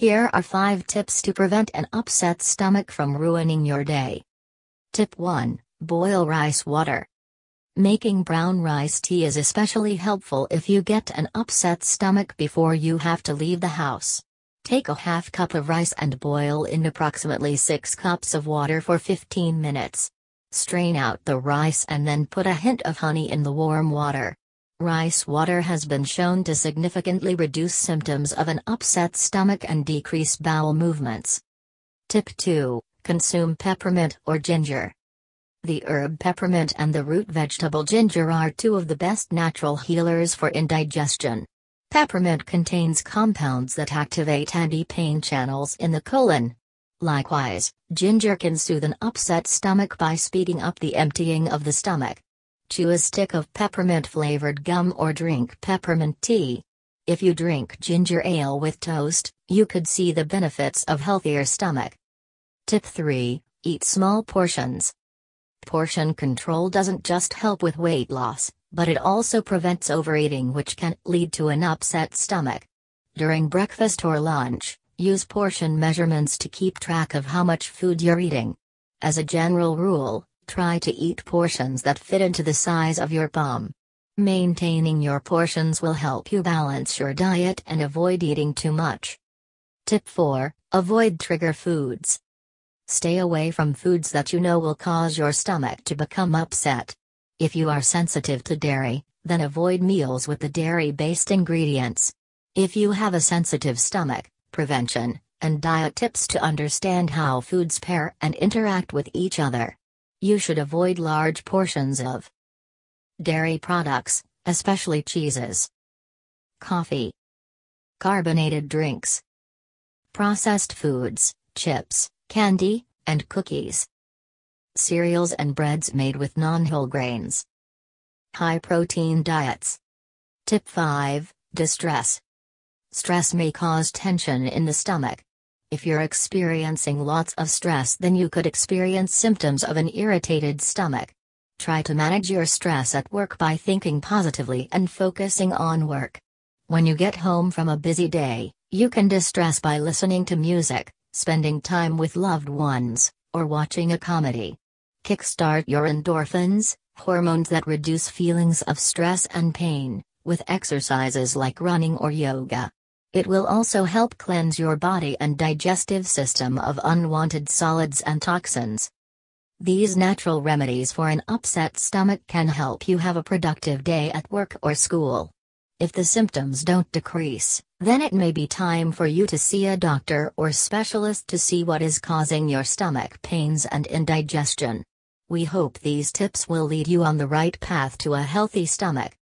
Here are 5 tips to prevent an upset stomach from ruining your day. Tip 1. Boil rice water. Making brown rice tea is especially helpful if you get an upset stomach before you have to leave the house. Take a half cup of rice and boil in approximately 6 cups of water for 15 minutes. Strain out the rice and then put a hint of honey in the warm water. Rice water has been shown to significantly reduce symptoms of an upset stomach and decrease bowel movements. Tip 2. Consume peppermint or ginger. The herb peppermint and the root vegetable ginger are 2 of the best natural healers for indigestion. Peppermint contains compounds that activate anti-pain channels in the colon. Likewise, ginger can soothe an upset stomach by speeding up the emptying of the stomach. Chew a stick of peppermint-flavored gum or drink peppermint tea. If you drink ginger ale with toast, you could see the benefits of healthier stomach. Tip 3. Eat small portions. Portion control doesn't just help with weight loss, but it also prevents overeating, which can lead to an upset stomach. During breakfast or lunch, use portion measurements to keep track of how much food you're eating. As a general rule, try to eat portions that fit into the size of your palm. Maintaining your portions will help you balance your diet and avoid eating too much. Tip 4. Avoid trigger foods. Stay away from foods that you know will cause your stomach to become upset. If you are sensitive to dairy, then avoid meals with the dairy-based ingredients. If you have a sensitive stomach, prevention and diet tips to understand how foods pair and interact with each other. You should avoid large portions of dairy products, especially cheeses, coffee, carbonated drinks, processed foods, chips, candy, and cookies, cereals and breads made with non-whole grains, high-protein diets. Tip 5. Distress. Stress may cause tension in the stomach. If you're experiencing lots of stress, then you could experience symptoms of an irritated stomach. Try to manage your stress at work by thinking positively and focusing on work. When you get home from a busy day, you can distress by listening to music, spending time with loved ones, or watching a comedy. Kickstart your endorphins, hormones that reduce feelings of stress and pain, with exercises like running or yoga. It will also help cleanse your body and digestive system of unwanted solids and toxins. These natural remedies for an upset stomach can help you have a productive day at work or school. If the symptoms don't decrease, then it may be time for you to see a doctor or specialist to see what is causing your stomach pains and indigestion. We hope these tips will lead you on the right path to a healthy stomach.